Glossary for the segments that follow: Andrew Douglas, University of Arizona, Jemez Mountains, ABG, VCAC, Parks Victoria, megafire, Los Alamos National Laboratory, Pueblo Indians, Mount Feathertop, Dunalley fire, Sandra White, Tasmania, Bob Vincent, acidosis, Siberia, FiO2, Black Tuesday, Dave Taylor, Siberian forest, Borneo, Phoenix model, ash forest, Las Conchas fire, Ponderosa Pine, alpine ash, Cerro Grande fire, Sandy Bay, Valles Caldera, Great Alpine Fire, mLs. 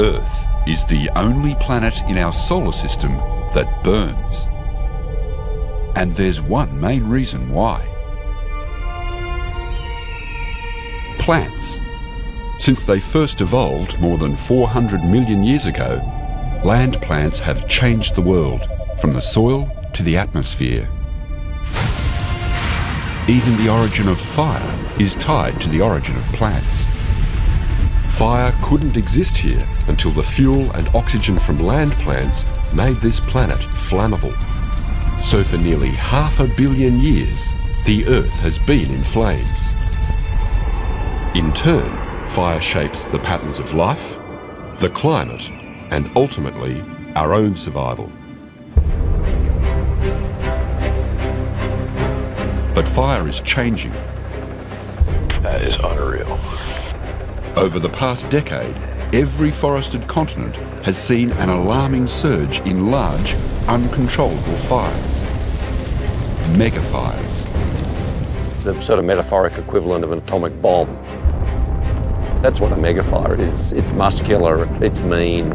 Earth is the only planet in our solar system that burns. And there's one main reason why. Plants. Since they first evolved more than 400 million years ago, land plants have changed the world, from the soil to the atmosphere. Even the origin of fire is tied to the origin of plants. Fire couldn't exist here until the fuel and oxygen from land plants made this planet flammable. So for nearly 500 million years, the Earth has been in flames. In turn, fire shapes the patterns of life, the climate, and ultimately, our own survival. But fire is changing. That is unreal. Over the past decade, every forested continent has seen an alarming surge in large, uncontrollable fires. Megafires. The sort of metaphoric equivalent of an atomic bomb. That's what a megafire is. It's muscular, it's mean,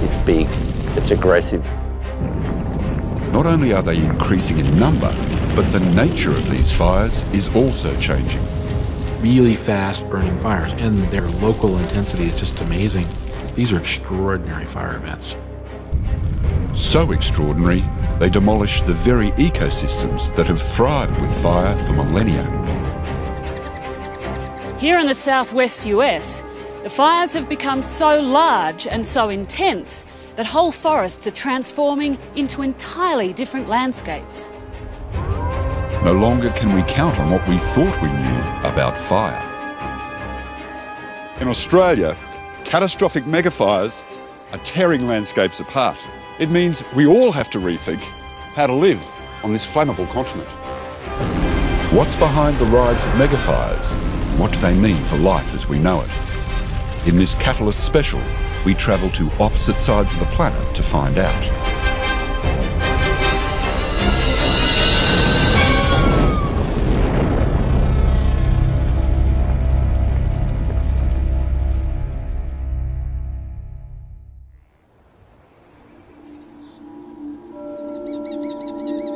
it's big, it's aggressive. Not only are they increasing in number, but the nature of these fires is also changing. Really fast burning fires, and their local intensity is just amazing. These are extraordinary fire events. So extraordinary, they demolish the very ecosystems that have thrived with fire for millennia. Here in the southwest US, the fires have become so large and so intense that whole forests are transforming into entirely different landscapes. No longer can we count on what we thought we knew about fire. In Australia, catastrophic megafires are tearing landscapes apart. It means we all have to rethink how to live on this flammable continent. What's behind the rise of megafires? What do they mean for life as we know it? In this Catalyst special, we travel to opposite sides of the planet to find out.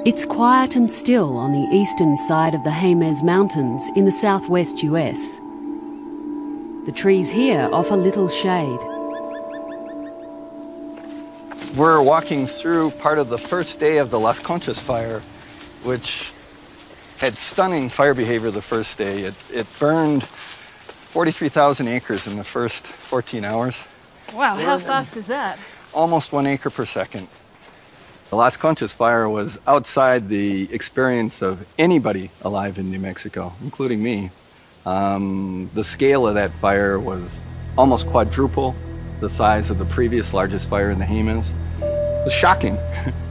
It's quiet and still on the eastern side of the Jemez Mountains in the southwest US. The trees here offer little shade. We're walking through part of the first day of the Las Conchas fire, which had stunning fire behavior the first day. It burned 43,000 acres in the first 14 hours. Wow, how fast is that? Almost 1 acre per second. The Las Conchas fire was outside the experience of anybody alive in New Mexico, including me. The scale of that fire was almost quadruple the size of the previous largest fire in the Jemez. It was shocking,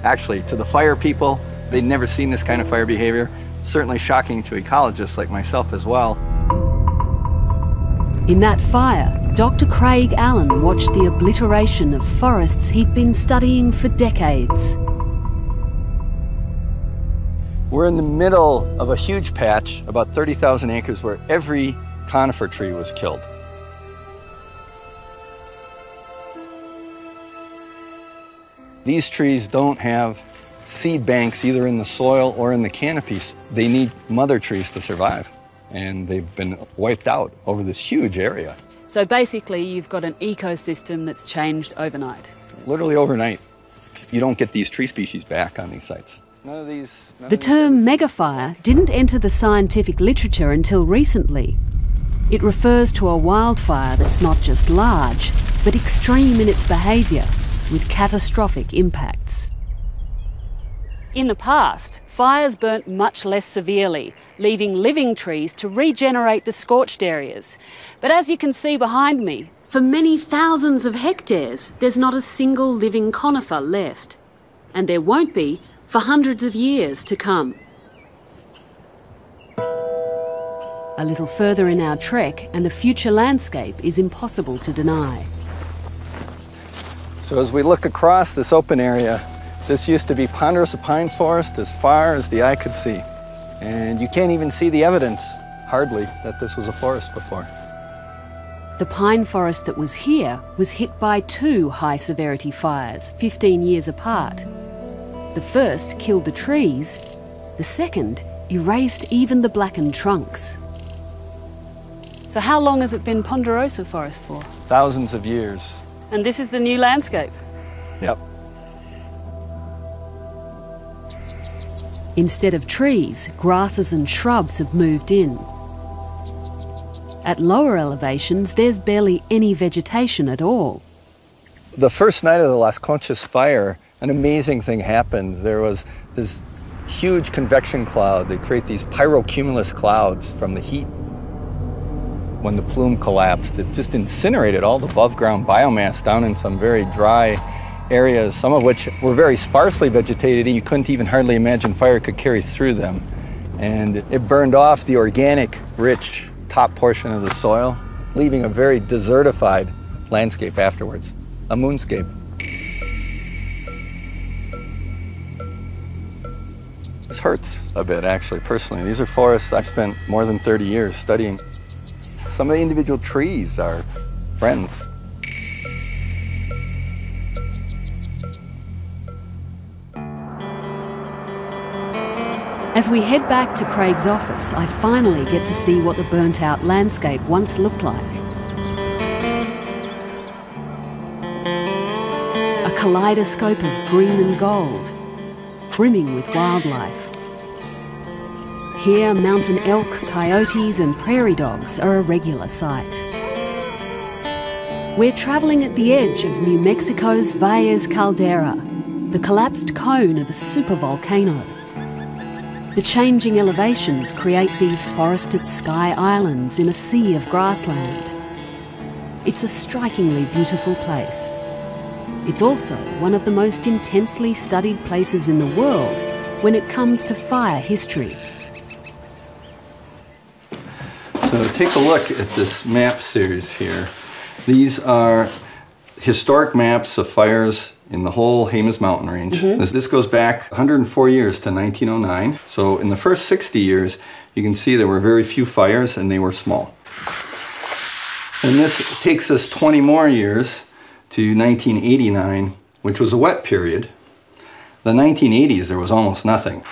actually, to the fire people. They'd never seen this kind of fire behavior. Certainly shocking to ecologists like myself as well. In that fire, Dr. Craig Allen watched the obliteration of forests he'd been studying for decades. We're in the middle of a huge patch, about 30,000 acres, where every conifer tree was killed. These trees don't have seed banks either in the soil or in the canopies. They need mother trees to survive, and they've been wiped out over this huge area. So basically, you've got an ecosystem that's changed overnight. Literally overnight. You don't get these tree species back on these sites. The term megafire didn't enter the scientific literature until recently. It refers to a wildfire that's not just large, but extreme in its behaviour, with catastrophic impacts. In the past, fires burnt much less severely, leaving living trees to regenerate the scorched areas. But as you can see behind me, for many thousands of hectares, there's not a single living conifer left. And there won't be for hundreds of years to come. A little further in our trek, and the future landscape is impossible to deny. So as we look across this open area, this used to be Ponderosa Pine forest as far as the eye could see. And you can't even see the evidence, hardly, that this was a forest before. The pine forest that was here was hit by two high-severity fires 15 years apart. The first killed the trees, the second erased even the blackened trunks. So how long has it been Ponderosa forest for? Thousands of years. And this is the new landscape? Yep. Instead of trees, grasses and shrubs have moved in. At lower elevations, there's barely any vegetation at all. The first night of the Las Conchas fire, an amazing thing happened. There was this huge convection cloud. They create these pyrocumulus clouds from the heat. When the plume collapsed, it just incinerated all the above-ground biomass down in some very dry areas, some of which were very sparsely vegetated. You couldn't even hardly imagine fire could carry through them. And it burned off the organic, rich top portion of the soil, leaving a very desertified landscape afterwards, a moonscape. This hurts a bit, actually, personally. These are forests I've spent more than 30 years studying. Some of the individual trees are friends. As we head back to Craig's office, I finally get to see what the burnt-out landscape once looked like. A kaleidoscope of green and gold, brimming with wildlife. Here, mountain elk, coyotes and prairie dogs are a regular sight. We're travelling at the edge of New Mexico's Valles Caldera, the collapsed cone of a supervolcano. The changing elevations create these forested sky islands in a sea of grassland. It's a strikingly beautiful place. It's also one of the most intensely studied places in the world when it comes to fire history. So take a look at this map series here. These are historic maps of fires in the whole Jemez Mountain range. Mm-hmm. This goes back 104 years to 1909. So in the first 60 years, you can see there were very few fires and they were small. And this takes us 20 more years to 1989, which was a wet period. The 1980s, there was almost nothing.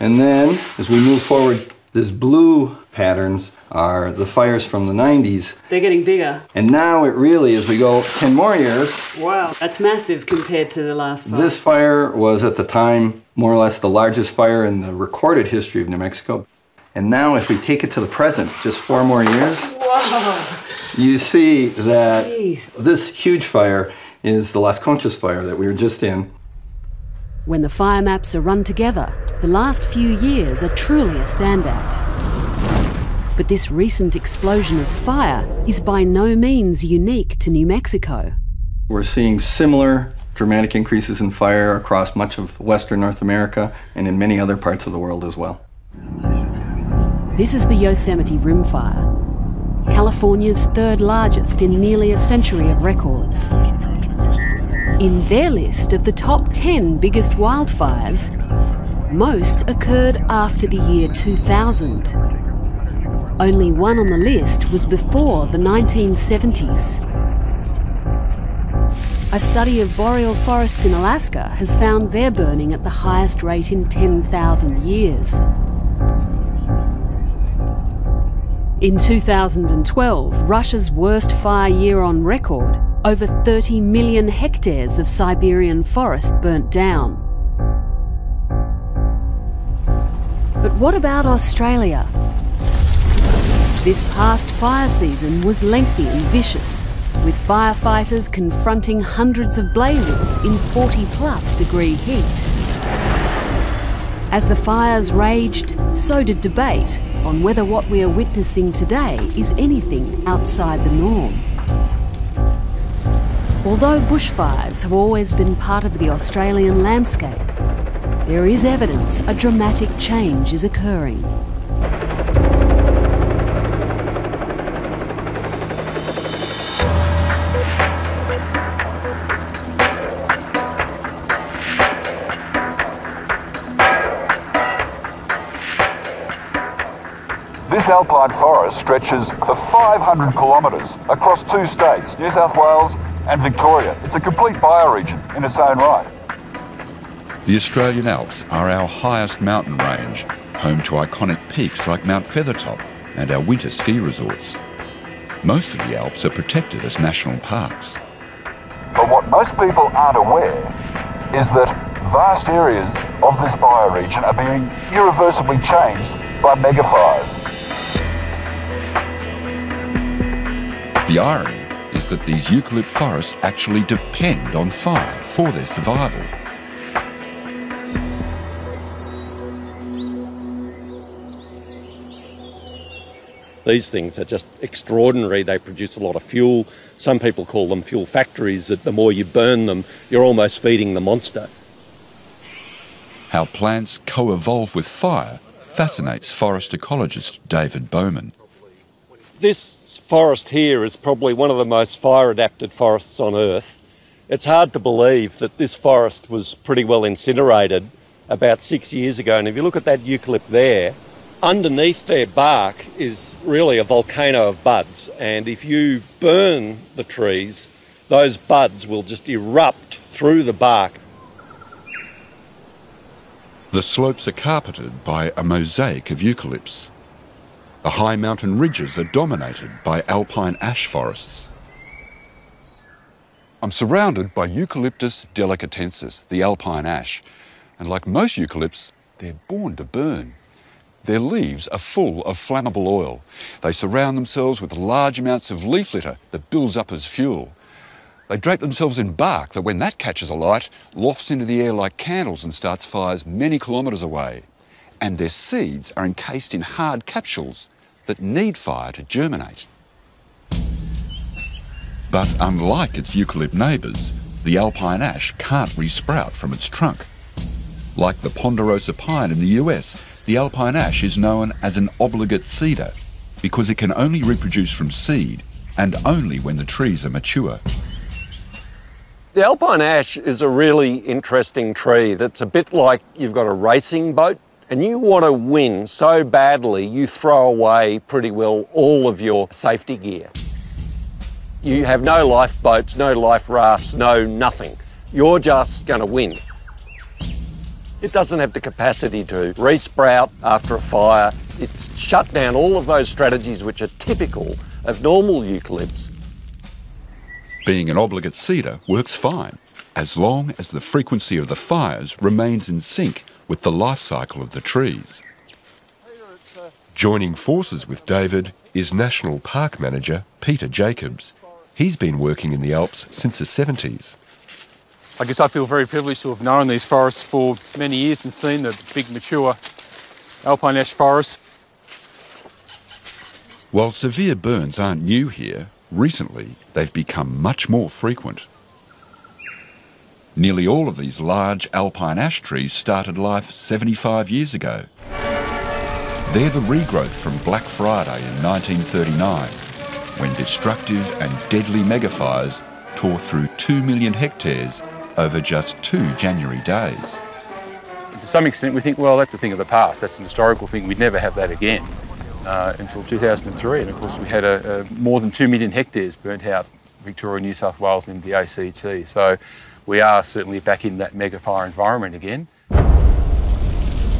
And then as we move forward, this blue patterns are the fires from the 90s. They're getting bigger. And now it really, as we go 10 more years. Wow, that's massive compared to the last fire. This fire was at the time more or less the largest fire in the recorded history of New Mexico. And now if we take it to the present, just 4 more years, whoa. You see that this huge fire is the Las Conchas fire that we were just in. When the fire maps are run together, the last few years are truly a standout. But this recent explosion of fire is by no means unique to New Mexico. We're seeing similar dramatic increases in fire across much of Western North America and in many other parts of the world as well. This is the Yosemite Rim Fire, California's third largest in nearly a century of records. In their list of the top 10 biggest wildfires, most occurred after the year 2000. Only one on the list was before the 1970s. A study of boreal forests in Alaska has found their burning at the highest rate in 10,000 years. In 2012, Russia's worst fire year on record, over 30 million hectares of Siberian forest burnt down. But what about Australia? This past fire season was lengthy and vicious, with firefighters confronting hundreds of blazes in 40-plus-degree heat. As the fires raged, so did debate on whether what we are witnessing today is anything outside the norm. Although bushfires have always been part of the Australian landscape, there is evidence a dramatic change is occurring. This alpine forest stretches for 500 kilometres across two states, New South Wales and Victoria. It's a complete bioregion in its own right. The Australian Alps are our highest mountain range, home to iconic peaks like Mount Feathertop and our winter ski resorts. Most of the Alps are protected as national parks. But what most people aren't aware is that vast areas of this bioregion are being irreversibly changed by megafires. The irony is that these eucalypt forests actually depend on fire for their survival. These things are just extraordinary. They produce a lot of fuel. Some people call them fuel factories, that the more you burn them, you're almost feeding the monster. How plants co-evolve with fire fascinates forest ecologist David Bowman. This forest here is probably one of the most fire-adapted forests on Earth. It's hard to believe that this forest was pretty well incinerated about 6 years ago, and if you look at that eucalypt there, underneath their bark is really a volcano of buds, and if you burn the trees, those buds will just erupt through the bark. The slopes are carpeted by a mosaic of eucalypts. The high mountain ridges are dominated by alpine ash forests. I'm surrounded by Eucalyptus delicatensis, the alpine ash, and like most eucalypts, they're born to burn. Their leaves are full of flammable oil. They surround themselves with large amounts of leaf litter that builds up as fuel. They drape themselves in bark that, when that catches a light, lofts into the air like candles and starts fires many kilometres away. And their seeds are encased in hard capsules that need fire to germinate. But unlike its eucalypt neighbours, the alpine ash can't resprout from its trunk. Like the Ponderosa Pine in the US, the alpine ash is known as an obligate cedar because it can only reproduce from seed and only when the trees are mature. The alpine ash is a really interesting tree that's a bit like you've got a racing boat and you want to win so badly you throw away pretty well all of your safety gear. You have no lifeboats, no life rafts, no nothing. You're just going to win. It doesn't have the capacity to re-sprout after a fire. It's shut down all of those strategies which are typical of normal eucalypts. Being an obligate cedar works fine, as long as the frequency of the fires remains in sync with the life cycle of the trees. Joining forces with David is National Park Manager Peter Jacobs. He's been working in the Alps since the 70s. I guess I feel very privileged to have known these forests for many years and seen the big mature alpine ash forests. While severe burns aren't new here, recently they've become much more frequent. Nearly all of these large alpine ash trees started life 75 years ago. They're the regrowth from Black Friday in 1939, when destructive and deadly megafires tore through 2 million hectares over just 2 January days. To some extent we think, well, that's a thing of the past, that's an historical thing, we'd never have that again until 2003, and of course we had a more than 2 million hectares burnt out Victoria, New South Wales and the ACT, so we are certainly back in that megafire environment again.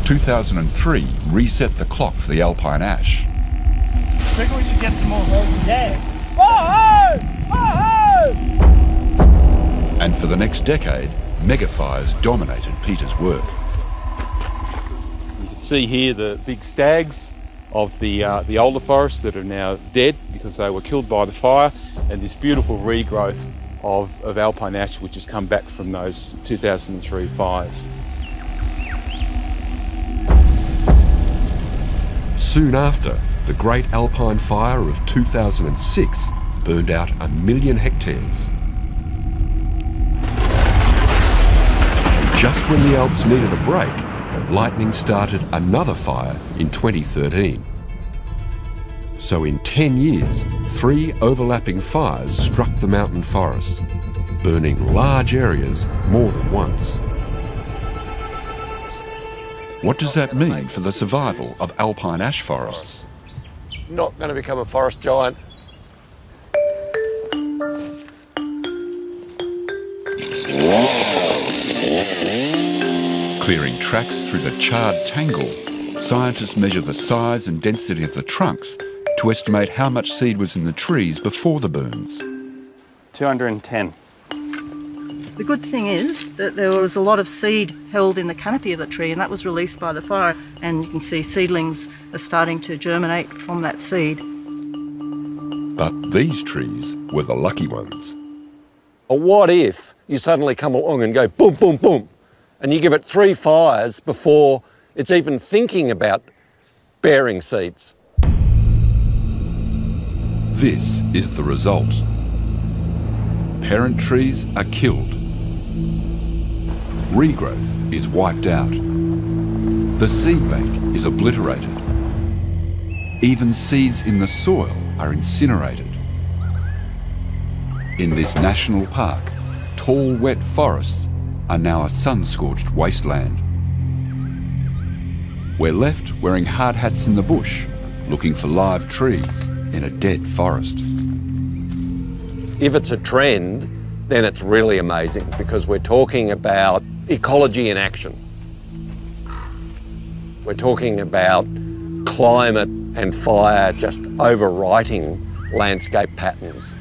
2003 reset the clock for the alpine ash. I think we should get some more. Yeah. Whoa-ho! Whoa-ho! And for the next decade, megafires dominated Peter's work. You can see here the big stags of the older forests that are now dead because they were killed by the fire, and this beautiful regrowth of alpine ash which has come back from those 2003 fires. Soon after, the Great Alpine Fire of 2006 burned out 1 million hectares. Just when the Alps needed a break, lightning started another fire in 2013. So in 10 years, 3 overlapping fires struck the mountain forests, burning large areas more than once. What does that mean for the survival of alpine ash forests? not going to become a forest giant. Clearing tracks through the charred tangle, scientists measure the size and density of the trunks to estimate how much seed was in the trees before the burns. 210. The good thing is that there was a lot of seed held in the canopy of the tree, and that was released by the fire, and you can see seedlings are starting to germinate from that seed. But these trees were the lucky ones. Well, what if you suddenly come along and go boom, boom, boom, and you give it 3 fires before it's even thinking about bearing seeds? This is the result. Parent trees are killed. Regrowth is wiped out. The seed bank is obliterated. Even seeds in the soil are incinerated. In this national park, tall, wet forests are now a sun-scorched wasteland. We're left wearing hard hats in the bush, looking for live trees in a dead forest. If it's a trend, then it's really amazing, because we're talking about ecology in action. We're talking about climate and fire just overwriting landscape patterns.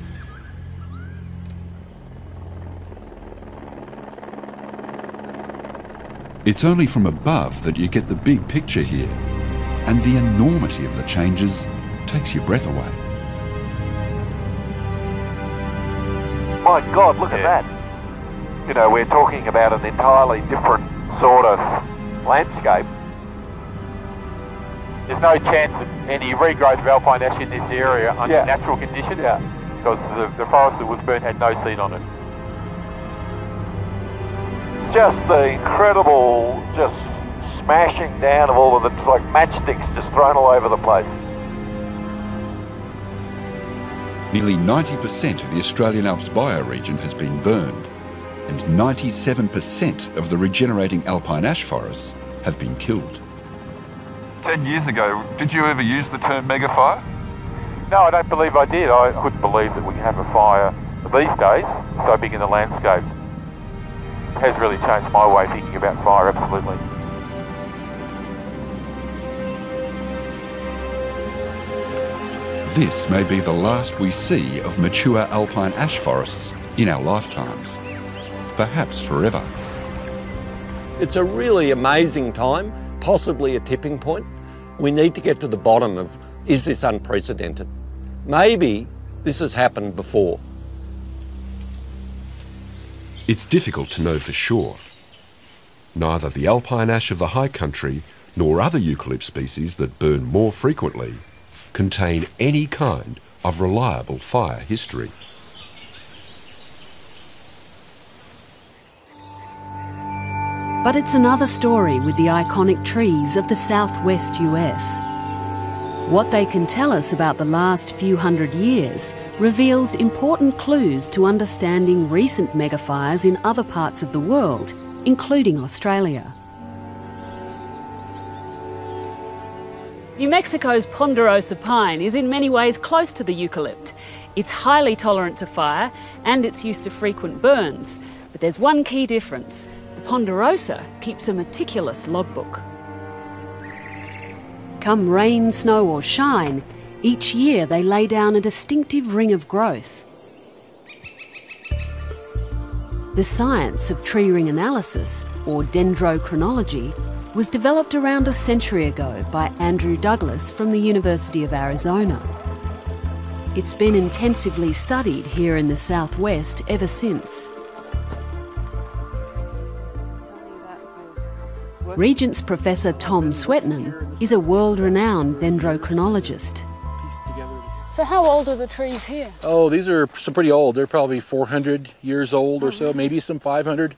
It's only from above that you get the big picture here, and the enormity of the changes takes your breath away. My God, look at that. You know, we're talking about an entirely different sort of landscape. There's no chance of any regrowth of alpine ash in this area under natural conditions because the forest that was burnt had no seed on it. It's just the incredible just smashing down of all of them. It's like matchsticks just thrown all over the place. Nearly 90% of the Australian Alps bioregion has been burned, and 97% of the regenerating alpine ash forests have been killed. 10 years ago, did you ever use the term megafire? No, I don't believe I did. I couldn't believe that we have a fire these days so big in the landscape. It has really changed my way of thinking about fire, absolutely. This may be the last we see of mature alpine ash forests in our lifetimes, perhaps forever. It's a really amazing time, possibly a tipping point. We need to get to the bottom of, is this unprecedented? Maybe this has happened before. It's difficult to know for sure. Neither the alpine ash of the high country nor other eucalypt species that burn more frequently contain any kind of reliable fire history. But it's another story with the iconic trees of the southwest US. What they can tell us about the last few hundred years reveals important clues to understanding recent megafires in other parts of the world, including Australia. New Mexico's Ponderosa pine is in many ways close to the eucalypt. It's highly tolerant to fire and it's used to frequent burns. But there's one key difference. The Ponderosa keeps a meticulous logbook. Come rain, snow or shine, each year they lay down a distinctive ring of growth. The science of tree ring analysis, or dendrochronology, was developed around a century ago by Andrew Douglas from the University of Arizona. It's been intensively studied here in the southwest ever since. Regents Professor Tom Swetnam is a world-renowned dendrochronologist. So how old are the trees here? Oh, these are some pretty old. They're probably 400 years old or so, maybe some 500.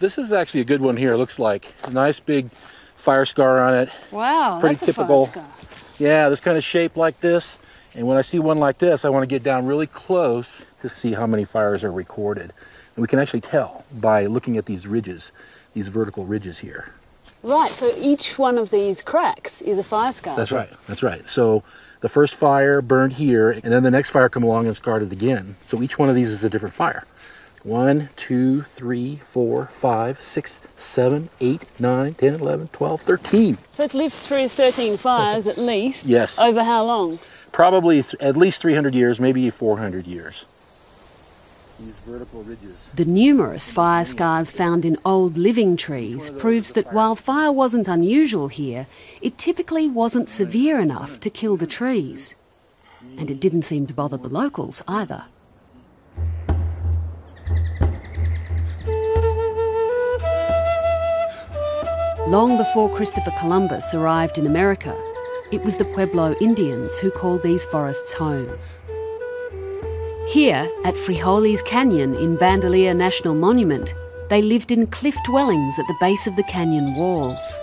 This is actually a good one here, it looks like. A nice big fire scar on it. Wow, pretty typical. A fire scar. Yeah, this kind of shape like this. And when I see one like this, I want to get down really close to see how many fires are recorded. And we can actually tell by looking at these ridges, these vertical ridges here. Right, so each one of these cracks is a fire scar. That's right, that's right. So the first fire burned here, and then the next fire come along and scarred it again. So each one of these is a different fire. 1, 2, 3, 4, 5, 6, 7, 8, 9, 10, 11, 12, 13. So it's lived through 13 fires at least. Yes. Over how long? Probably at least 300 years, maybe 400 years. These vertical ridges. The numerous fire scars found in old living trees proves that while fire wasn't unusual here, it typically wasn't severe enough to kill the trees. And it didn't seem to bother the locals either. Long before Christopher Columbus arrived in America, it was the Pueblo Indians who called these forests home. Here, at Frijoles Canyon in Bandelier National Monument, they lived in cliff dwellings at the base of the canyon walls.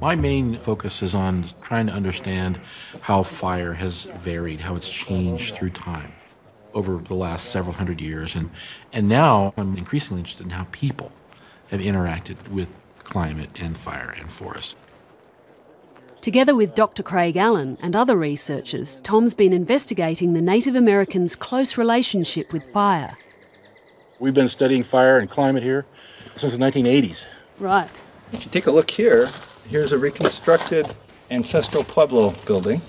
My main focus is on trying to understand how fire has varied, how it's changed through time over the last several hundred years. And now I'm increasingly interested in how people have interacted with climate and fire and forest. Together with Dr. Craig Allen and other researchers, Tom's been investigating the Native Americans' close relationship with fire. We've been studying fire and climate here since the 1980s. Right. If you take a look here, here's a reconstructed Ancestral Pueblo building,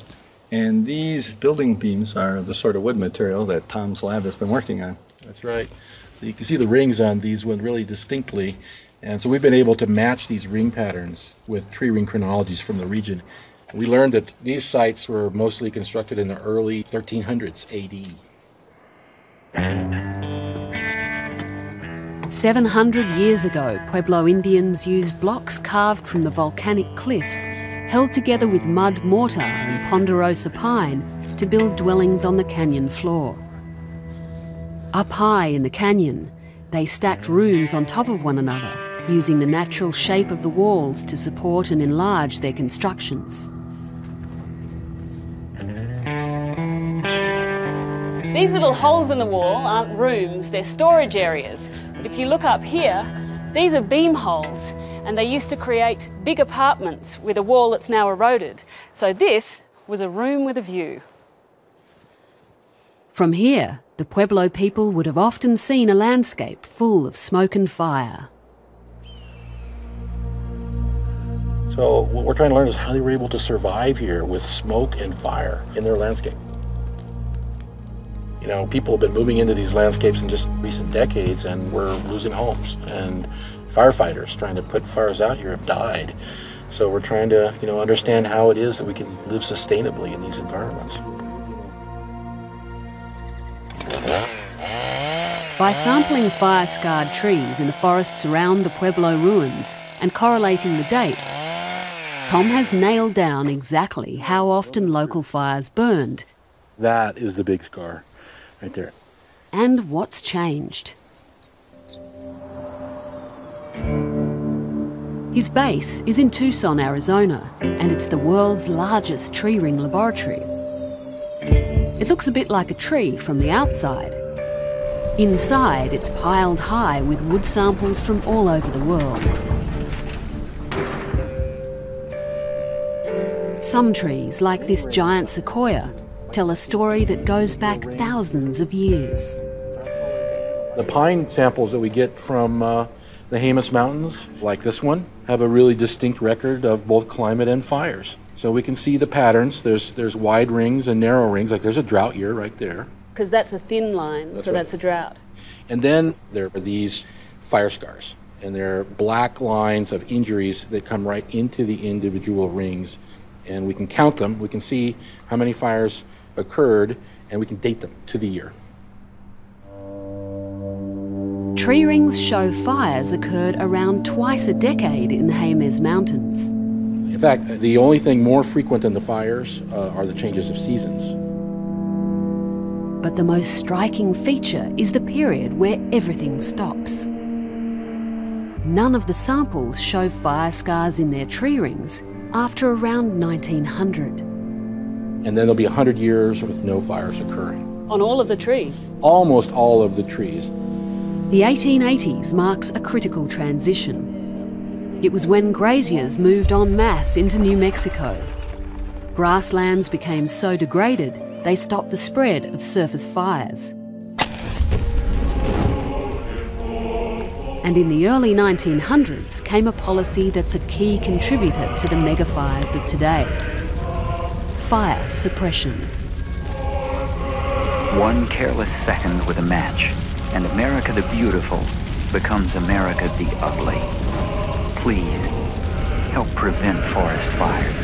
and these building beams are the sort of wood material that Tom's lab has been working on. That's right. So you can see the rings on these one really distinctly, and so we've been able to match these ring patterns with tree ring chronologies from the region. We learned that these sites were mostly constructed in the early 1300s AD. 700 years ago, Pueblo Indians used blocks carved from the volcanic cliffs, held together with mud mortar and ponderosa pine, to build dwellings on the canyon floor. Up high in the canyon, they stacked rooms on top of one another, using the natural shape of the walls to support and enlarge their constructions. These little holes in the wall aren't rooms, they're storage areas. But if you look up here, these are beam holes, and they used to create big apartments with a wall that's now eroded. So this was a room with a view. From here, the Pueblo people would have often seen a landscape full of smoke and fire. So what we're trying to learn is how they were able to survive here with smoke and fire in their landscape. You know, people have been moving into these landscapes in just recent decades, and we're losing homes. And firefighters trying to put fires out here have died. So we're trying to, you know, understand how it is that we can live sustainably in these environments. By sampling fire-scarred trees in the forests around the Pueblo ruins and correlating the dates, Tom has nailed down exactly how often local fires burned. That is the big scar. Right there. And what's changed? His base is in Tucson, Arizona, and it's the world's largest tree ring laboratory. It looks a bit like a tree from the outside. Inside, it's piled high with wood samples from all over the world. Some trees, like this giant sequoia, tell a story that goes back thousands of years. The pine samples that we get from the Jemez Mountains, like this one, have a really distinct record of both climate and fires. So we can see the patterns. There's wide rings and narrow rings, like there's a drought year right there. Because that's a thin line, that's so right. That's a drought. And then there are these fire scars, and there are black lines of injuries that come right into the individual rings. And we can count them, we can see how many fires occurred, and we can date them to the year. Tree rings show fires occurred around twice a decade in the Jemez Mountains. In fact, the only thing more frequent than the fires are the changes of seasons. But the most striking feature is the period where everything stops. None of the samples show fire scars in their tree rings after around 1900. And then there'll be 100 years with no fires occurring. On all of the trees? Almost all of the trees. The 1880s marks a critical transition. It was when graziers moved en masse into New Mexico. Grasslands became so degraded, they stopped the spread of surface fires. And in the early 1900s came a policy that's a key contributor to the megafires of today. Fire suppression. One careless second with a match, and America the beautiful becomes America the ugly. Please, help prevent forest fires.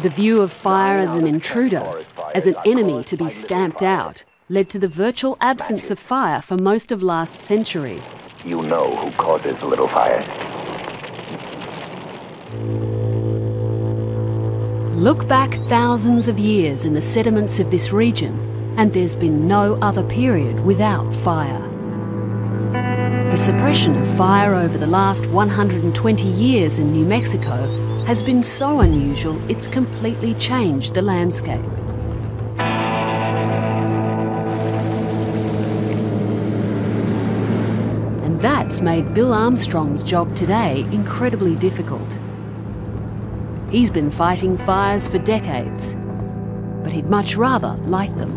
The view of fire as an intruder, as an enemy to be stamped out, led to the virtual absence of fire for most of last century. You know who causes the little fires. Look back thousands of years in the sediments of this region, and there's been no other period without fire. The suppression of fire over the last 120 years in New Mexico has been so unusual it's completely changed the landscape. And that's made Bill Armstrong's job today incredibly difficult. He's been fighting fires for decades, but he'd much rather light them.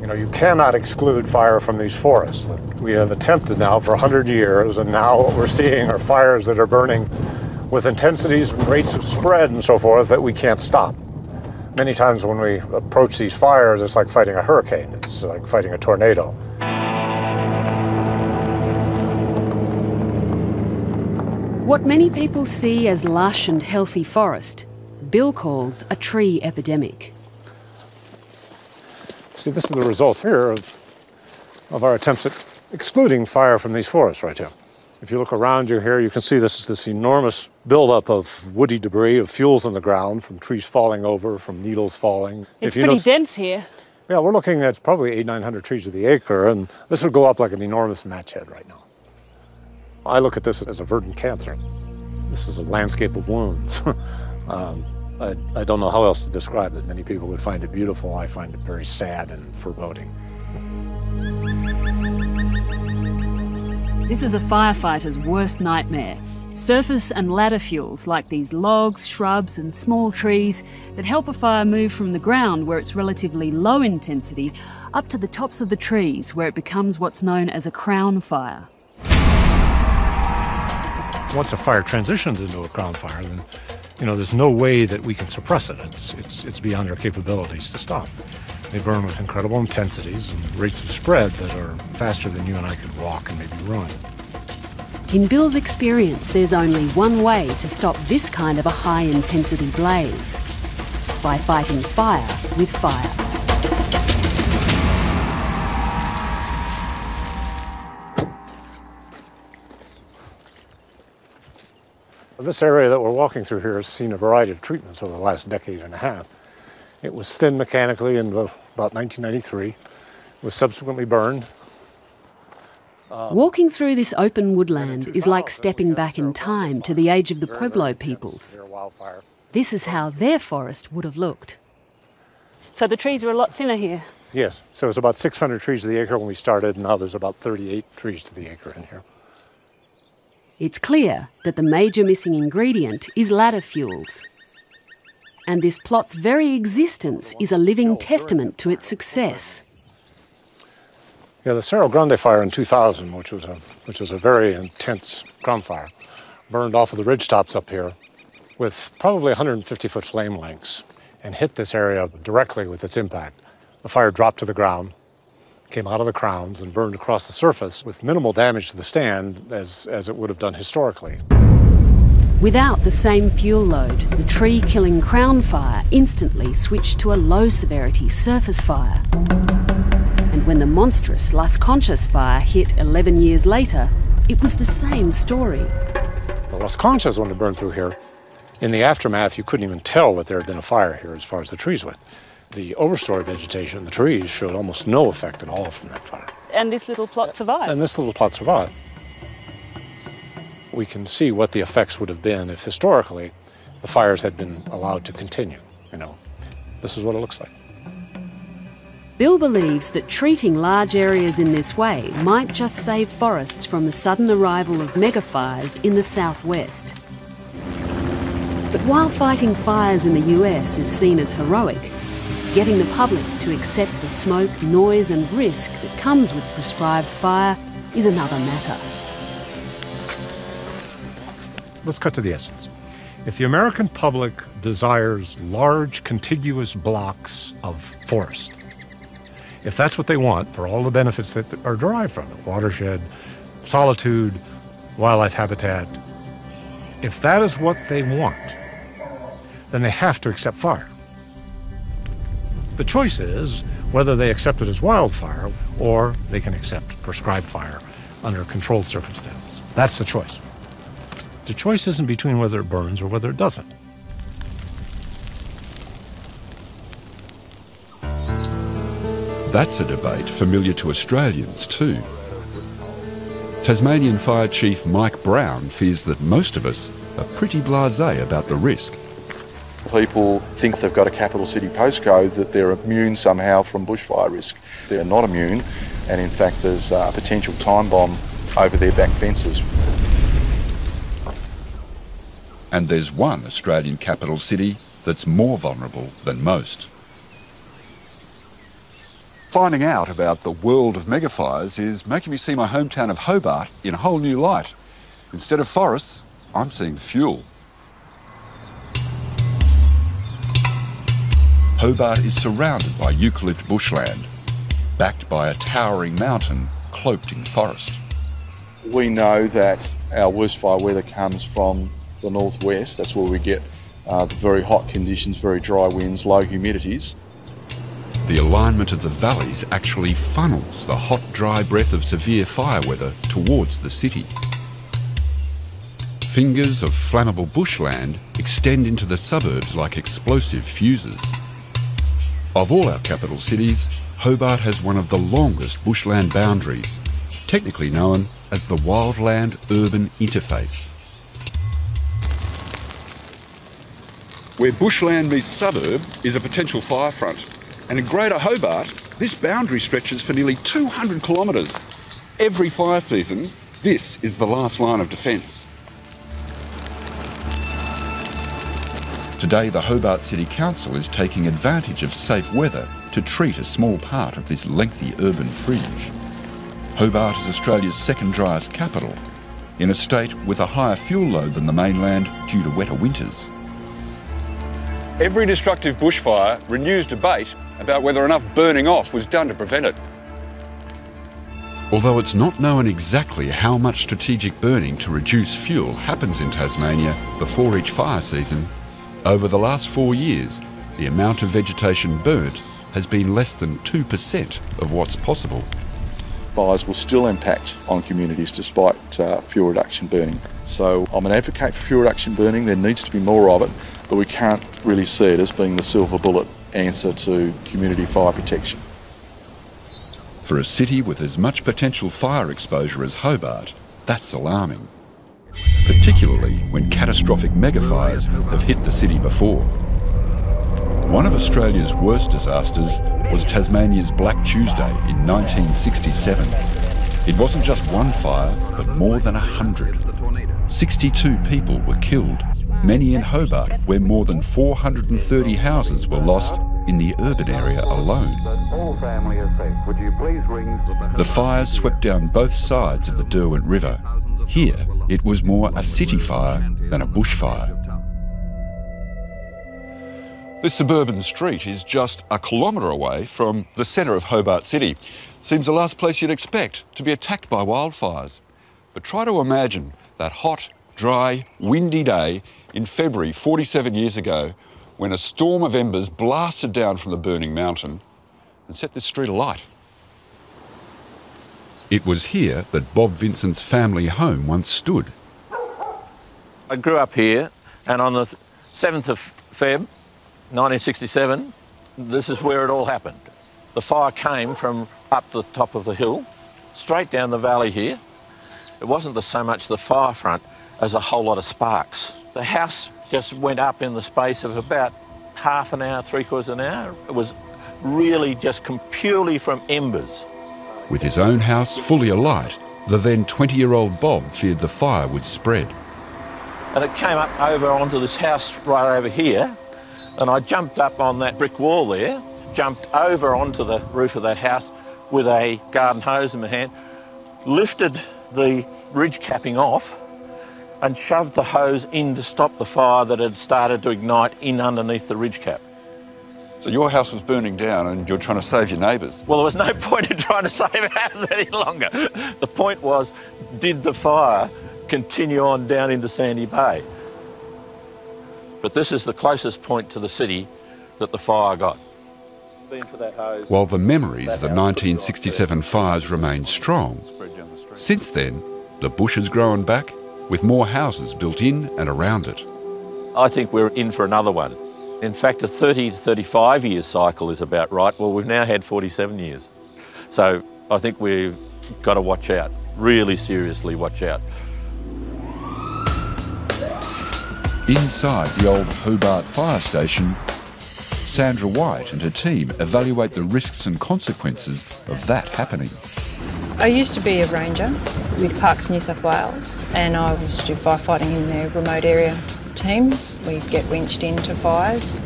You know, you cannot exclude fire from these forests. We have attempted now for 100 years, and now what we're seeing are fires that are burning with intensities and rates of spread and so forth that we can't stop. Many times when we approach these fires, it's like fighting a hurricane. It's like fighting a tornado. What many people see as lush and healthy forest, Bill calls a tree epidemic. See, this is the result here of our attempts at excluding fire from these forests right here. If you look around you here, you can see this is this enormous buildup of woody debris, of fuels in the ground, from trees falling over, from needles falling. It's pretty dense here. Yeah, we're looking at probably 800-900 trees to the acre, and this would go up like an enormous match head right now. I look at this as a verdant cancer. This is a landscape of wounds. I don't know how else to describe it. Many people would find it beautiful. I find it very sad and foreboding. This is a firefighter's worst nightmare. Surface and ladder fuels like these logs, shrubs and small trees that help a fire move from the ground where it's relatively low intensity up to the tops of the trees where it becomes what's known as a crown fire. Once a fire transitions into a crown fire, then, you know, there's no way that we can suppress it. It's beyond our capabilities to stop. They burn with incredible intensities and rates of spread that are faster than you and I could walk and maybe run. In Bill's experience, there's only one way to stop this kind of a high-intensity blaze: by fighting fire with fire. This area that we're walking through here has seen a variety of treatments over the last decade and a half. It was thinned mechanically in about 1993. It was subsequently burned. Walking through this open woodland is like stepping back in time to the age of the Pueblo peoples. This is how their forest would have looked. So the trees are a lot thinner here? Yes. So it's about 600 trees to the acre when we started, and now there's about 38 trees to the acre in here. It's clear that the major missing ingredient is ladder fuels. And this plot's very existence is a living testament to its success. Yeah, the Cerro Grande fire in 2000, which was a very intense crown fire, burned off of the ridge tops up here with probably 150-foot flame lengths and hit this area directly with its impact. The fire dropped to the ground, came out of the crowns and burned across the surface with minimal damage to the stand as it would have done historically. Without the same fuel load, the tree-killing crown fire instantly switched to a low-severity surface fire. And when the monstrous Las Conchas fire hit 11 years later, it was the same story. The Las Conchas, when it burned through here, in the aftermath you couldn't even tell that there had been a fire here as far as the trees went. The overstory vegetation, the trees, showed almost no effect at all from that fire. And this little plot survived? And this little plot survived. We can see what the effects would have been if historically the fires had been allowed to continue, you know. This is what it looks like. Bill believes that treating large areas in this way might just save forests from the sudden arrival of megafires in the southwest. But while fighting fires in the US is seen as heroic, getting the public to accept the smoke, noise and risk that comes with prescribed fire is another matter. Let's cut to the essence. If the American public desires large, contiguous blocks of forest, if that's what they want for all the benefits that are derived from it, watershed, solitude, wildlife habitat, if that is what they want, then they have to accept fire. The choice is whether they accept it as wildfire or they can accept prescribed fire under controlled circumstances. That's the choice. The choice isn't between whether it burns or whether it doesn't. That's a debate familiar to Australians too. Tasmanian Fire Chief Mike Brown fears that most of us are pretty blasé about the risk. People think they've got a capital city postcode, that they're immune somehow from bushfire risk. They're not immune, and in fact there's a potential time bomb over their back fences. And there's one Australian capital city that's more vulnerable than most. Finding out about the world of megafires is making me see my hometown of Hobart in a whole new light. Instead of forests, I'm seeing fuel. Hobart is surrounded by eucalypt bushland, backed by a towering mountain cloaked in forest. We know that our worst fire weather comes from the northwest. That's where we get very hot conditions, very dry winds, low humidities. The alignment of the valleys actually funnels the hot, dry breath of severe fire weather towards the city. Fingers of flammable bushland extend into the suburbs like explosive fuses. Of all our capital cities, Hobart has one of the longest bushland boundaries, technically known as the wildland-urban interface. Where bushland meets suburb is a potential fire front. And in Greater Hobart, this boundary stretches for nearly 200 kilometres. Every fire season, this is the last line of defence. Today, the Hobart City Council is taking advantage of safe weather to treat a small part of this lengthy urban fringe. Hobart is Australia's second driest capital, in a state with a higher fuel load than the mainland due to wetter winters. Every destructive bushfire renews debate about whether enough burning off was done to prevent it. Although it's not known exactly how much strategic burning to reduce fuel happens in Tasmania before each fire season, over the last 4 years, the amount of vegetation burnt has been less than 2% of what's possible. Fires will still impact on communities despite fuel reduction burning. So I'm an advocate for fuel reduction burning. There needs to be more of it, but we can't really see it as being the silver bullet answer to community fire protection. For a city with as much potential fire exposure as Hobart, that's alarming, particularly when catastrophic megafires have hit the city before. One of Australia's worst disasters was Tasmania's Black Tuesday in 1967. It wasn't just one fire, but more than 100. 62 people were killed, many in Hobart, where more than 430 houses were lost in the urban area alone. The fires swept down both sides of the Derwent River. Here, it was more a city fire than a bushfire. This suburban street is just a kilometre away from the centre of Hobart City. Seems the last place you'd expect to be attacked by wildfires. But try to imagine that hot, dry, windy day in February 47 years ago when a storm of embers blasted down from the burning mountain and set this street alight. It was here that Bob Vincent's family home once stood. I grew up here, and on the 7th of Feb, 1967, this is where it all happened. The fire came from up the top of the hill, straight down the valley here. It wasn't so much the fire front as a whole lot of sparks. The house just went up in the space of about half an hour, three quarters of an hour. It was really just purely from embers. With his own house fully alight, the then 20-year-old Bob feared the fire would spread. And it came up over onto this house right over here, and I jumped up on that brick wall there, jumped over onto the roof of that house with a garden hose in my hand, lifted the ridge capping off and shoved the hose in to stop the fire that had started to ignite in underneath the ridge cap. So your house was burning down and you're trying to save your neighbours? Well, there was no point in trying to save a house any longer. The point was, did the fire continue on down into Sandy Bay? But this is the closest point to the city that the fire got. While the memories of the 1967 fires remain strong, since then, the bush has grown back with more houses built in and around it. I think we're in for another one. In fact, a 30 to 35 year cycle is about right. Well, we've now had 47 years. So I think we've got to watch out, really seriously watch out. Inside the old Hobart fire station, Sandra White and her team evaluate the risks and consequences of that happening. I used to be a ranger with Parks New South Wales, and I used to do firefighting in their remote area teams. We'd get winched into fires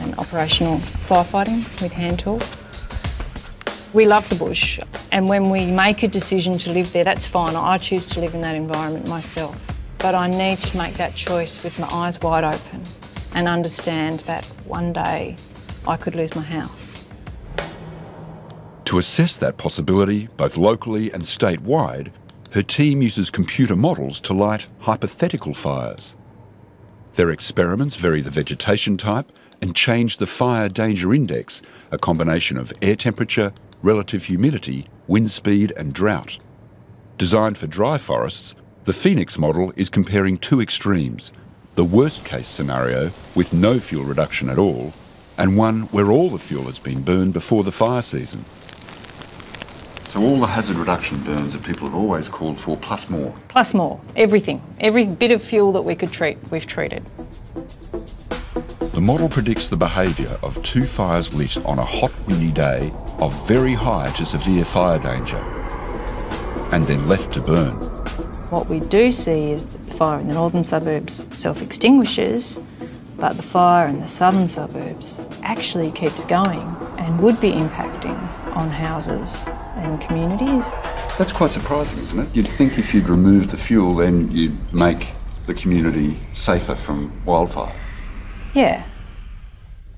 and operational firefighting with hand tools. We love the bush, and when we make a decision to live there, that's fine. I choose to live in that environment myself, but I need to make that choice with my eyes wide open and understand that one day I could lose my house. To assess that possibility, both locally and statewide, her team uses computer models to light hypothetical fires. Their experiments vary the vegetation type and change the fire danger index, a combination of air temperature, relative humidity, wind speed and drought. Designed for dry forests, the Phoenix model is comparing two extremes, the worst-case scenario with no fuel reduction at all, and one where all the fuel has been burned before the fire season. So all the hazard reduction burns that people have always called for, plus more? Plus more. Everything. Every bit of fuel that we could treat, we've treated. The model predicts the behaviour of two fires lit on a hot, windy day of very high to severe fire danger and then left to burn. What we do see is that the fire in the northern suburbs self-extinguishes, but the fire in the southern suburbs actually keeps going and would be impacting on houses and communities. That's quite surprising, isn't it? You'd think if you'd remove the fuel, then you'd make the community safer from wildfire. Yeah.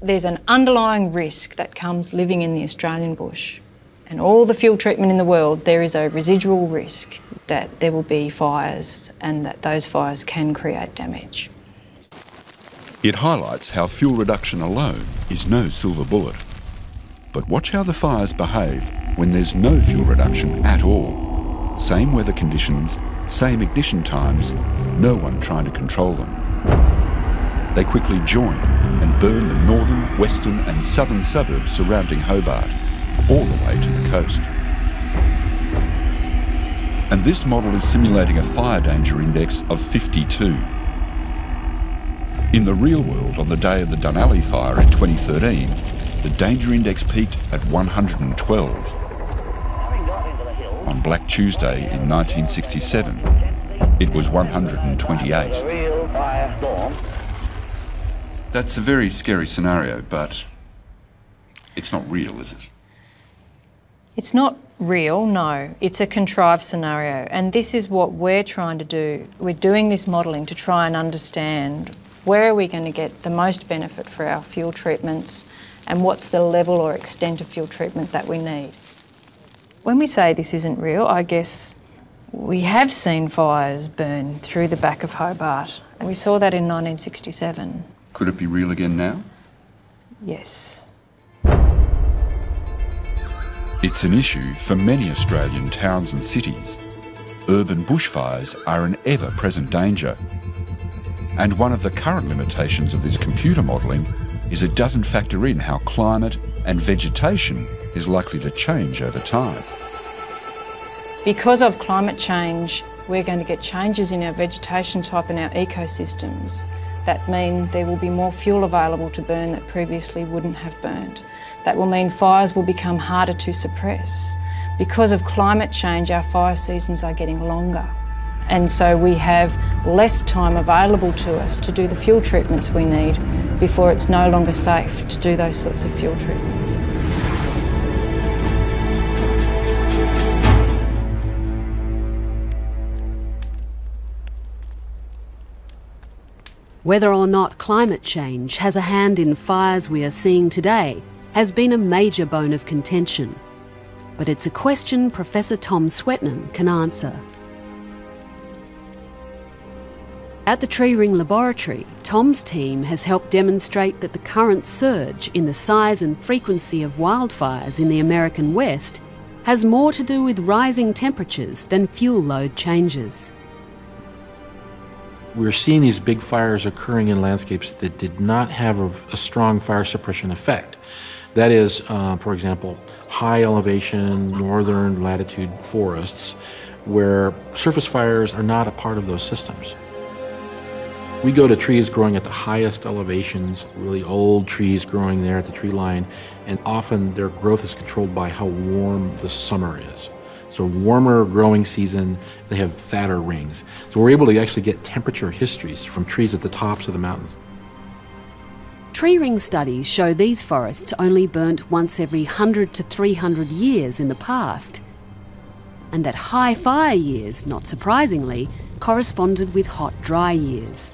There's an underlying risk that comes living in the Australian bush. And all the fuel treatment in the world, there is a residual risk that there will be fires and that those fires can create damage. It highlights how fuel reduction alone is no silver bullet. But watch how the fires behave when there's no fuel reduction at all. Same weather conditions, same ignition times, no one trying to control them. They quickly join and burn the northern, western and southern suburbs surrounding Hobart, all the way to the coast. And this model is simulating a fire danger index of 52. In the real world, on the day of the Dunalley fire in 2013, the danger index peaked at 112. On Black Tuesday in 1967, it was 128. That's a very scary scenario, but it's not real, is it? It's not real, no. It's a contrived scenario, and this is what we're trying to do. We're doing this modelling to try and understand where are we going to get the most benefit for our fuel treatments, and what's the level or extent of fuel treatment that we need. When we say this isn't real, I guess we have seen fires burn through the back of Hobart. We saw that in 1967. Could it be real again now? Yes. It's an issue for many Australian towns and cities. Urban bushfires are an ever-present danger. And one of the current limitations of this computer modelling is it doesn't factor in how climate and vegetation is likely to change over time. Because of climate change, we're going to get changes in our vegetation type and our ecosystems. That means there will be more fuel available to burn that previously wouldn't have burned. That will mean fires will become harder to suppress. Because of climate change, our fire seasons are getting longer. And so we have less time available to us to do the fuel treatments we need before it's no longer safe to do those sorts of fuel treatments. Whether or not climate change has a hand in fires we are seeing today has been a major bone of contention. But it's a question Professor Tom Swetnam can answer. At the Tree Ring Laboratory, Tom's team has helped demonstrate that the current surge in the size and frequency of wildfires in the American West has more to do with rising temperatures than fuel load changes. We're seeing these big fires occurring in landscapes that did not have a strong fire suppression effect. That is, for example, high elevation, northern latitude forests where surface fires are not a part of those systems. We go to trees growing at the highest elevations, really old trees growing there at the tree line, and often their growth is controlled by how warm the summer is. So warmer growing season, they have fatter rings. So we're able to actually get temperature histories from trees at the tops of the mountains. Tree ring studies show these forests only burnt once every 100 to 300 years in the past, and that high fire years, not surprisingly, corresponded with hot, dry years.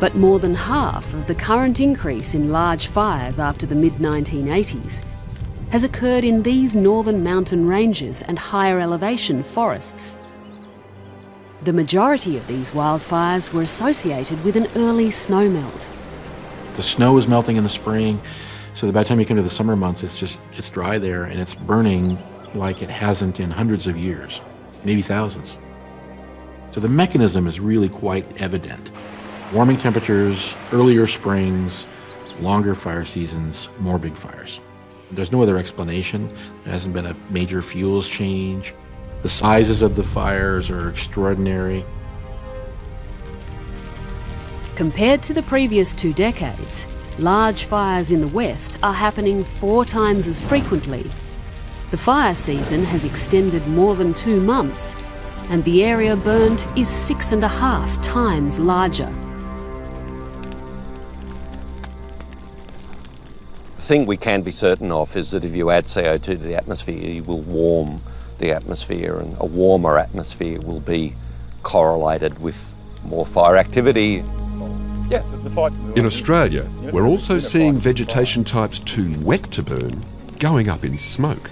But more than half of the current increase in large fires after the mid-1980s has occurred in these northern mountain ranges and higher elevation forests. The majority of these wildfires were associated with an early snowmelt. The snow is melting in the spring, so that by the time you come to the summer months, it's dry there and it's burning like it hasn't in hundreds of years, maybe thousands. So the mechanism is really quite evident. Warming temperatures, earlier springs, longer fire seasons, more big fires. There's no other explanation. There hasn't been a major fuels change. The sizes of the fires are extraordinary. Compared to the previous 2 decades, large fires in the West are happening 4 times as frequently. The fire season has extended more than 2 months, and the area burnt is 6.5 times larger. The thing we can be certain of is that if you add CO2 to the atmosphere, you will warm the atmosphere, and a warmer atmosphere will be correlated with more fire activity. Yeah. In Australia, we're also seeing vegetation types too wet to burn going up in smoke.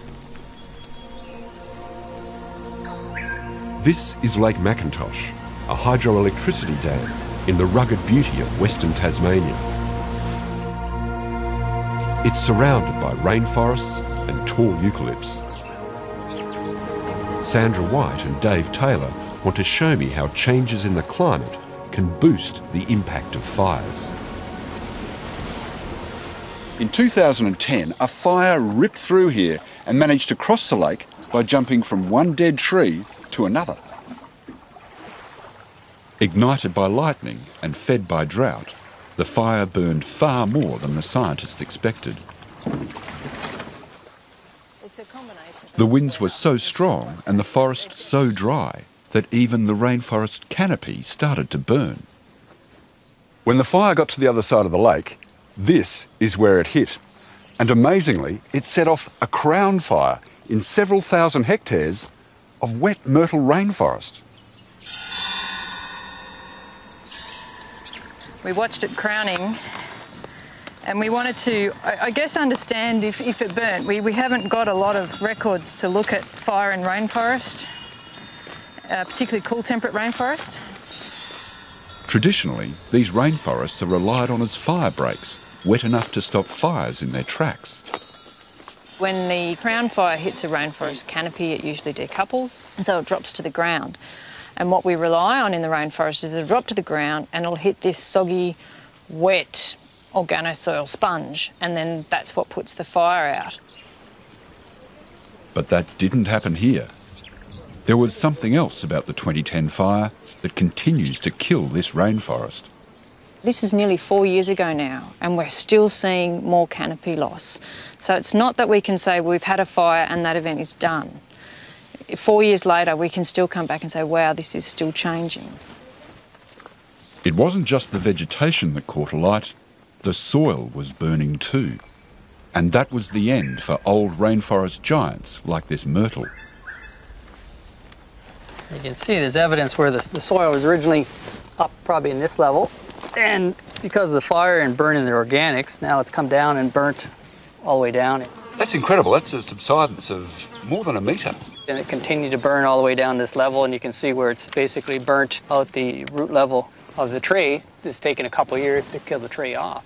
This is Lake McIntosh, a hydroelectricity dam in the rugged beauty of Western Tasmania. It's surrounded by rainforests and tall eucalypts. Sandra White and Dave Taylor want to show me how changes in the climate can boost the impact of fires. In 2010, a fire ripped through here and managed to cross the lake by jumping from one dead tree to another. Ignited by lightning and fed by drought, the fire burned far more than the scientists expected. It's a combination. The winds were so strong and the forest so dry that even the rainforest canopy started to burn. When the fire got to the other side of the lake, this is where it hit. And amazingly, it set off a crown fire in several thousand hectares of wet myrtle rainforest. We watched it crowning, and we wanted to, I guess, understand if it burnt. We haven't got a lot of records to look at fire in rainforest, particularly cool temperate rainforest. Traditionally, these rainforests are relied on as fire breaks, wet enough to stop fires in their tracks. When the crown fire hits a rainforest canopy, it usually decouples, and so it drops to the ground. And what we rely on in the rainforest is it'll drop to the ground and it'll hit this soggy, wet, organosoil sponge, and then that's what puts the fire out. But that didn't happen here. there was something else about the 2010 fire that continues to kill this rainforest. This is nearly 4 years ago now, and we're still seeing more canopy loss. So it's not that we can say we've had a fire and that event is done. 4 years later, we can still come back and say, wow, this is still changing. It wasn't just the vegetation that caught alight, the soil was burning too. And that was the end for old rainforest giants like this myrtle. You can see there's evidence where the soil was originally up probably in this level. And because of the fire and burning the organics, now it's come down and burnt all the way down. That's incredible. That's a subsidence of more than a metre. And it continued to burn all the way down this level, and you can see where it's basically burnt out the root level of the tree. It's taken a couple of years to kill the tree off.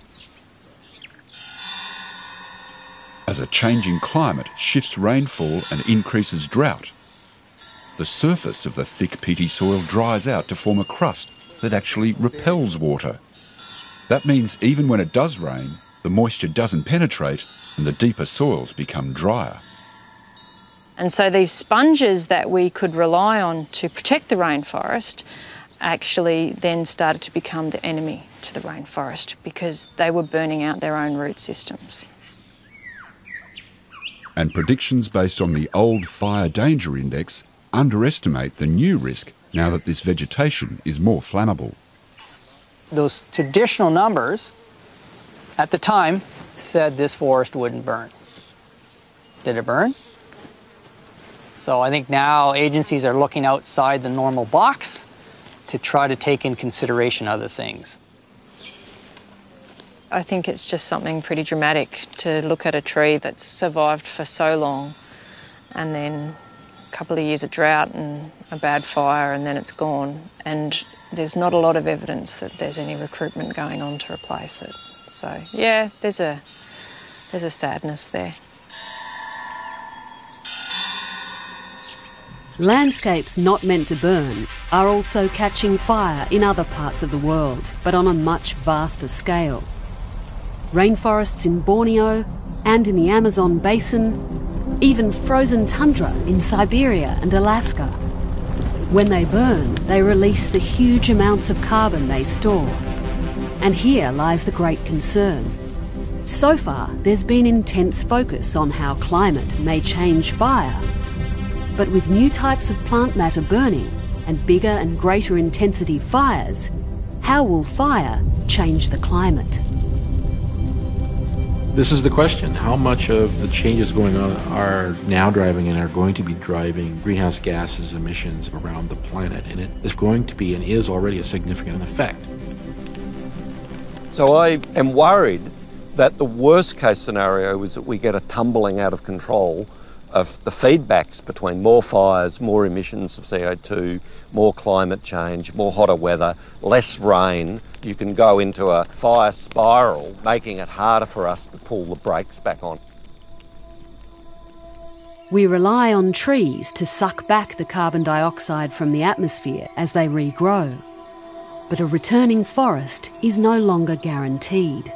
As a changing climate shifts rainfall and increases drought, the surface of the thick peaty soil dries out to form a crust that actually repels water. That means even when it does rain, the moisture doesn't penetrate and the deeper soils become drier. And so these sponges that we could rely on to protect the rainforest actually then started to become the enemy to the rainforest because they were burning out their own root systems. And predictions based on the old Fire Danger Index underestimate the new risk now that this vegetation is more flammable. Those traditional numbers at the time said this forest wouldn't burn. Did it burn? So I think now agencies are looking outside the normal box to try to take in consideration other things. I think it's just something pretty dramatic to look at a tree that's survived for so long and then a couple of years of drought and a bad fire and then it's gone, and there's not a lot of evidence that there's any recruitment going on to replace it. So yeah, there's a sadness there. Landscapes not meant to burn are also catching fire in other parts of the world, but on a much vaster scale. Rainforests in Borneo and in the Amazon basin, even frozen tundra in Siberia and Alaska. When they burn, they release the huge amounts of carbon they store. And here lies the great concern. So far, there's been intense focus on how climate may change fire. But with new types of plant matter burning and bigger and greater intensity fires, how will fire change the climate? This is the question. How much of the changes going on are now driving and are going to be driving greenhouse gases emissions around the planet? And it is going to be and is already a significant effect. So I am worried that the worst case scenario is that we get a tumbling out of control of the feedbacks between more fires, more emissions of CO2, more climate change, more hotter weather, less rain. You can go into a fire spiral, making it harder for us to pull the brakes back on. We rely on trees to suck back the carbon dioxide from the atmosphere as they regrow. But a returning forest is no longer guaranteed.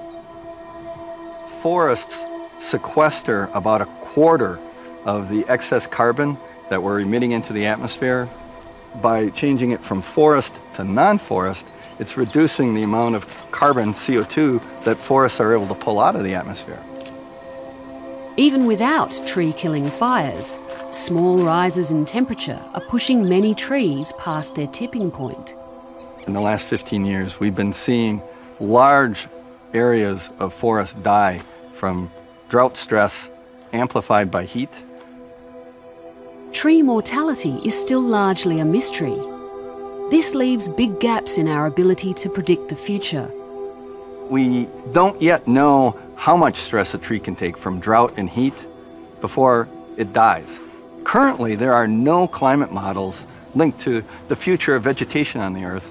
Forests sequester about a quarter of the excess carbon that we're emitting into the atmosphere. By changing it from forest to non-forest, it's reducing the amount of carbon, CO2, that forests are able to pull out of the atmosphere. Even without tree-killing fires, small rises in temperature are pushing many trees past their tipping point. In the last 15 years, we've been seeing large areas of forest die from drought stress amplified by heat. Tree mortality is still largely a mystery. This leaves big gaps in our ability to predict the future. We don't yet know how much stress a tree can take from drought and heat before it dies. Currently, there are no climate models linked to the future of vegetation on the Earth.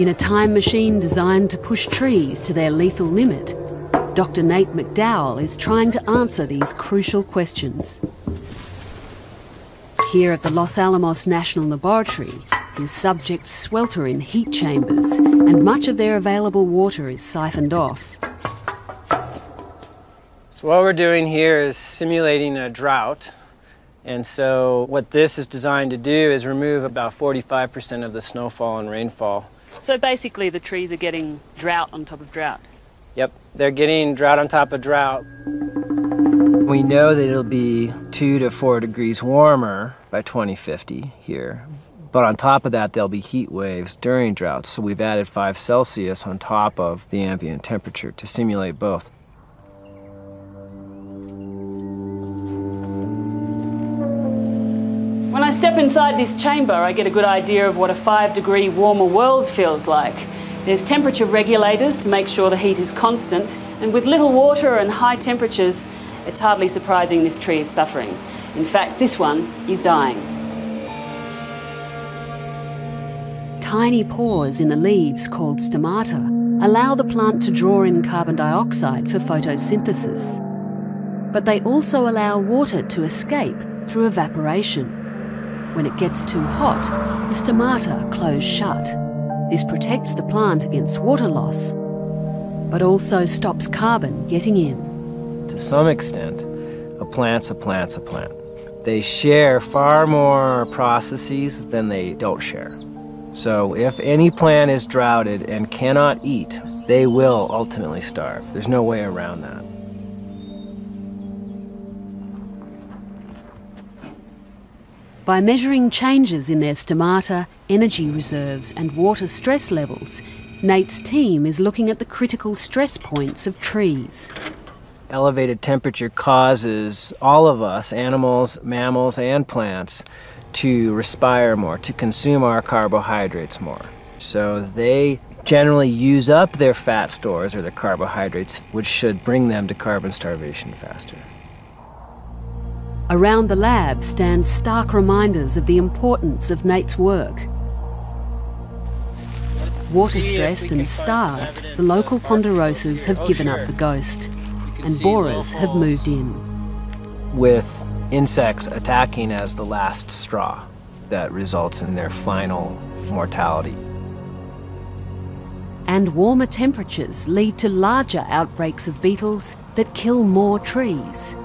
In a time machine designed to push trees to their lethal limit, Dr. Nate McDowell is trying to answer these crucial questions. Here at the Los Alamos National Laboratory, his subjects swelter in heat chambers and much of their available water is siphoned off. So what we're doing here is simulating a drought. And so what this is designed to do is remove about 45% of the snowfall and rainfall. So basically the trees are getting drought on top of drought? Yep, they're getting drought on top of drought. We know that it'll be 2 to 4 degrees warmer by 2050 here. But on top of that, there'll be heat waves during droughts. So we've added 5°C on top of the ambient temperature to simulate both. When I step inside this chamber, I get a good idea of what a 5-degree warmer world feels like. There's temperature regulators to make sure the heat is constant, and with little water and high temperatures, it's hardly surprising this tree is suffering. In fact, this one is dying. Tiny pores in the leaves, called stomata, allow the plant to draw in carbon dioxide for photosynthesis. But they also allow water to escape through evaporation. When it gets too hot, the stomata close shut. This protects the plant against water loss, but also stops carbon getting in. To some extent, a plant's a plant's a plant. They share far more processes than they don't share. So if any plant is droughted and cannot eat, they will ultimately starve. There's no way around that. By measuring changes in their stomata, energy reserves and water stress levels, Nate's team is looking at the critical stress points of trees. Elevated temperature causes all of us, animals, mammals and plants, to respire more, to consume our carbohydrates more. So they generally use up their fat stores or their carbohydrates, which should bring them to carbon starvation faster. Around the lab stand stark reminders of the importance of Nate's work. Water-stressed and starved, the local ponderosas have given up the ghost, and borers have moved in. With insects attacking as the last straw, that results in their final mortality. And warmer temperatures lead to larger outbreaks of beetles that kill more trees.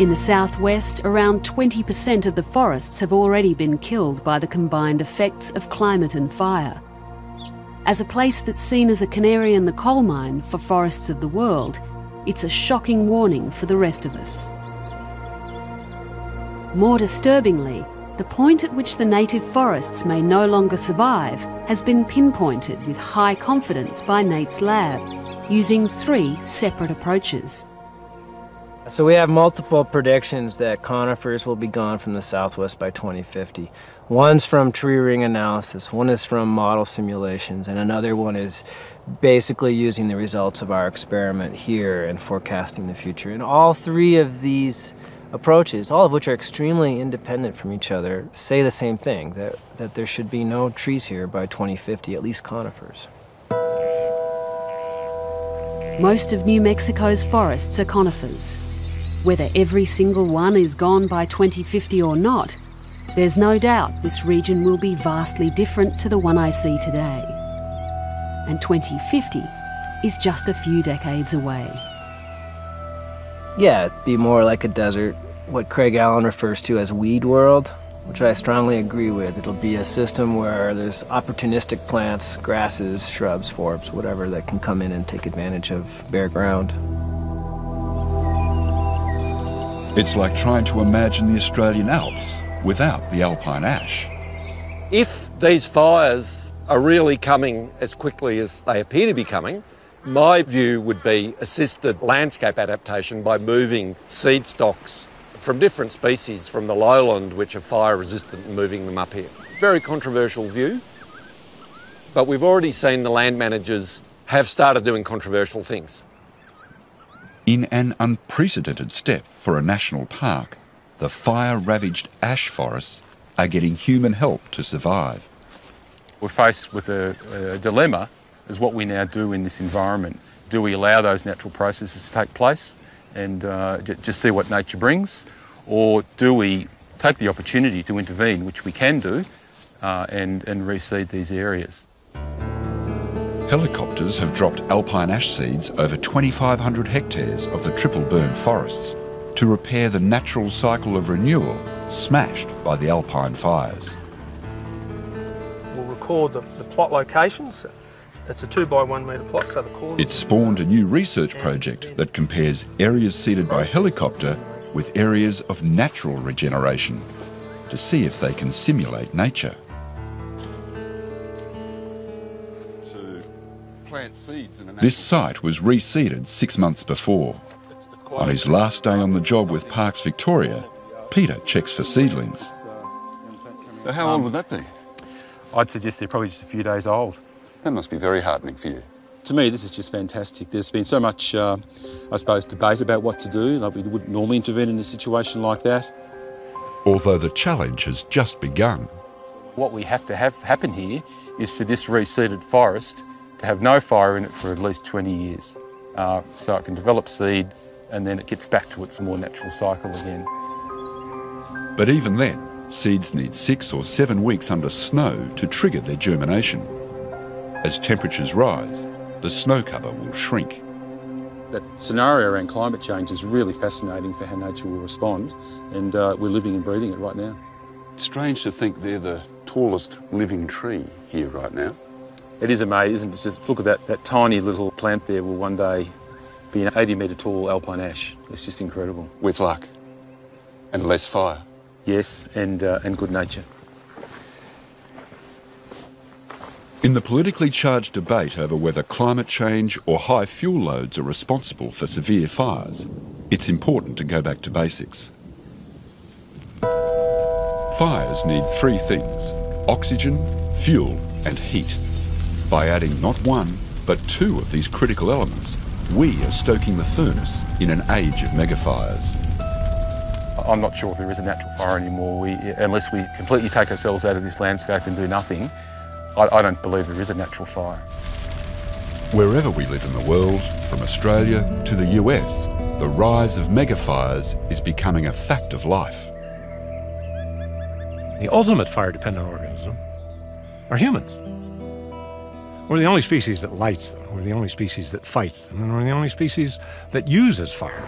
In the southwest, around 20% of the forests have already been killed by the combined effects of climate and fire. As a place that's seen as a canary in the coal mine for forests of the world, it's a shocking warning for the rest of us. More disturbingly, the point at which the native forests may no longer survive has been pinpointed with high confidence by Nate's lab, using 3 separate approaches. So we have multiple predictions that conifers will be gone from the southwest by 2050. One's from tree ring analysis, one is from model simulations, and another one is basically using the results of our experiment here and forecasting the future. And all 3 of these approaches, all of which are extremely independent from each other, say the same thing, that there should be no trees here by 2050, at least conifers. Most of New Mexico's forests are conifers. Whether every single one is gone by 2050 or not, there's no doubt this region will be vastly different to the one I see today. And 2050 is just a few decades away. Yeah, it'd be more like a desert, what Craig Allen refers to as weed world, which I strongly agree with. It'll be a system where there's opportunistic plants, grasses, shrubs, forbs, whatever, that can come in and take advantage of bare ground. It's like trying to imagine the Australian Alps without the alpine ash. If these fires are really coming as quickly as they appear to be coming, my view would be assisted landscape adaptation by moving seed stocks from different species from the lowland, which are fire resistant, and moving them up here. Very controversial view, but we've already seen the land managers have started doing controversial things. In an unprecedented step for a national park, the fire-ravaged ash forests are getting human help to survive. We're faced with a dilemma as what we now do in this environment. Do we allow those natural processes to take place and just see what nature brings? Or do we take the opportunity to intervene, which we can do, and reseed these areas? Helicopters have dropped alpine ash seeds over 2,500 hectares of the triple-burn forests to repair the natural cycle of renewal smashed by the alpine fires. We'll record the plot locations. It's a 2 by 1 metre plot, so the corner... It spawned a new research project that compares areas seeded by helicopter with areas of natural regeneration to see if they can simulate nature. This site was reseeded 6 months before. On his last day on the job with Parks Victoria, Peter checks for seedlings. How old would that be? I'd suggest they're probably just a few days old. That must be very heartening for you. To me, this is just fantastic. There's been so much, I suppose, debate about what to do. Like, we wouldn't normally intervene in a situation like that. Although the challenge has just begun. What we have to have happen here is for this reseeded forest to have no fire in it for at least 20 years. So it can develop seed and then it gets back to its more natural cycle again. But even then, seeds need 6 or 7 weeks under snow to trigger their germination. As temperatures rise, the snow cover will shrink. That scenario around climate change is really fascinating for how nature will respond, and we're living and breathing it right now. It's strange to think they're the tallest living tree here right now. It is amazing, isn't it? Just look at that tiny little plant there will one day be an 80-metre tall alpine ash. It's just incredible. With luck. And less fire. Yes, and good nature. In the politically charged debate over whether climate change or high fuel loads are responsible for severe fires, it's important to go back to basics. Fires need 3 things: oxygen, fuel and heat. By adding not 1, but 2 of these critical elements, we are stoking the furnace in an age of megafires. I'm not sure if there is a natural fire anymore. Unless we completely take ourselves out of this landscape and do nothing, I don't believe there is a natural fire. Wherever we live in the world, from Australia to the US, the rise of megafires is becoming a fact of life. The ultimate fire-dependent organism are humans. We're the only species that lights them, we're the only species that fights them, and we're the only species that uses fire.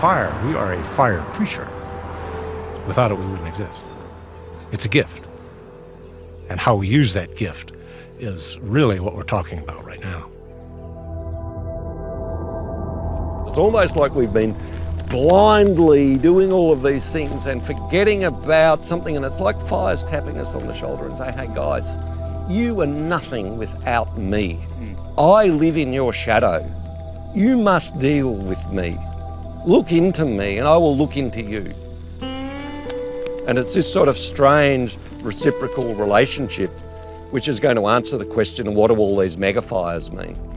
Fire, we are a fire creature. Without it, we wouldn't exist. It's a gift. And how we use that gift is really what we're talking about right now. It's almost like we've been blindly doing all of these things and forgetting about something, and it's like fire's tapping us on the shoulder and saying, hey guys, you are nothing without me. I live in your shadow. You must deal with me. Look into me and I will look into you. And it's this sort of strange reciprocal relationship which is going to answer the question of what do all these megafires mean?